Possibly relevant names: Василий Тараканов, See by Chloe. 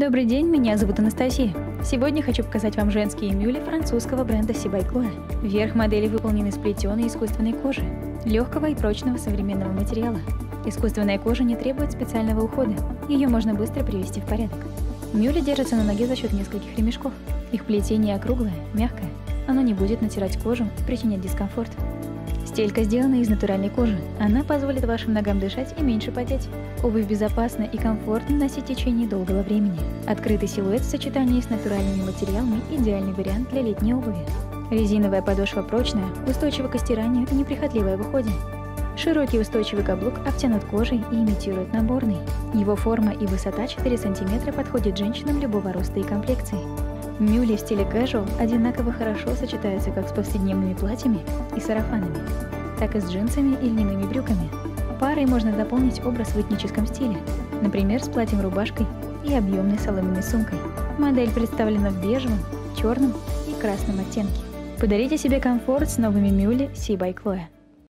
Добрый день, меня зовут Анастасия. Сегодня хочу показать вам женские мюли французского бренда See by Chloe. Верх модели выполнен из плетеной искусственной кожи, легкого и прочного современного материала. Искусственная кожа не требует специального ухода, ее можно быстро привести в порядок. Мюли держатся на ноге за счет нескольких ремешков. Их плетение округлое, мягкое, оно не будет натирать кожу, причинять дискомфорт. Стелька сделана из натуральной кожи, она позволит вашим ногам дышать и меньше потеть. Обувь безопасна и комфортно носить в течение долгого времени. Открытый силуэт в сочетании с натуральными материалами – идеальный вариант для летней обуви. Резиновая подошва прочная, устойчива к стиранию и неприхотливая в уходе. Широкий устойчивый каблук обтянут кожей и имитирует наборный. Его форма и высота 4 см подходит женщинам любого роста и комплекции. Мюли в стиле casual одинаково хорошо сочетаются как с повседневными платьями и сарафанами, так и с джинсами и льняными брюками. Парой можно дополнить образ в этническом стиле, например, с платьем-рубашкой и объемной соломенной сумкой. Модель представлена в бежевом, черном и красном оттенке. Подарите себе комфорт с новыми мюли See by Chloe.